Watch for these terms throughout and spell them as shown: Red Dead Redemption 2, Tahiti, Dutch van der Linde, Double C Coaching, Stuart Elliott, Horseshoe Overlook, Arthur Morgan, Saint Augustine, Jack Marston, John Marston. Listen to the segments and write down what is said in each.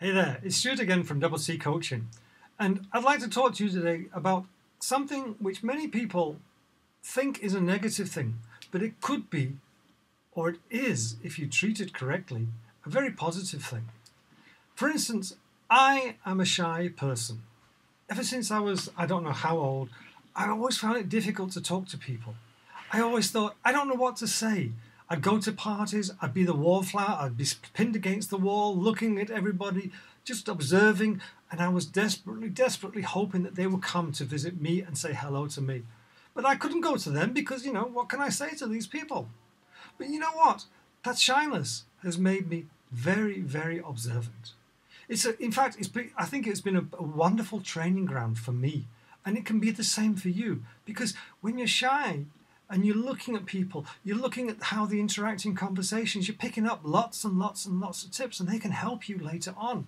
Hey there, it's Stuart again from Double C Coaching, and I'd like to talk to you today about something which many people think is a negative thing, but it could be, or it is, if you treat it correctly, a very positive thing. For instance, I am a shy person. Ever since I was, I don't know how old, I always found it difficult to talk to people. I always thought, I don't know what to say. I'd go to parties, I'd be the wallflower, I'd be pinned against the wall, looking at everybody, just observing, and I was desperately, desperately hoping that they would come to visit me and say hello to me. But I couldn't go to them because, you know, what can I say to these people? But you know what? That shyness has made me very, very observant. I think it's been a wonderful training ground for me, and it can be the same for you, because when you're shy, and you're looking at people, you're looking at how they interact in conversations, you're picking up lots and lots and lots of tips, and they can help you later on.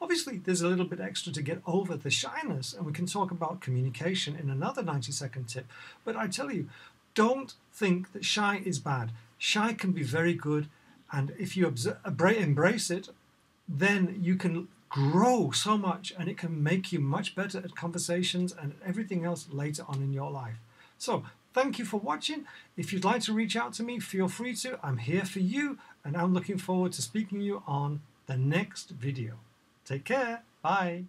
Obviously, there's a little bit extra to get over the shyness, and we can talk about communication in another 90-second tip. But I tell you, don't think that shy is bad. Shy can be very good, and if you embrace it, then you can grow so much, and it can make you much better at conversations and everything else later on in your life. So, thank you for watching. If you'd like to reach out to me, feel free to. I'm here for you, and I'm looking forward to speaking to you on the next video. Take care. Bye.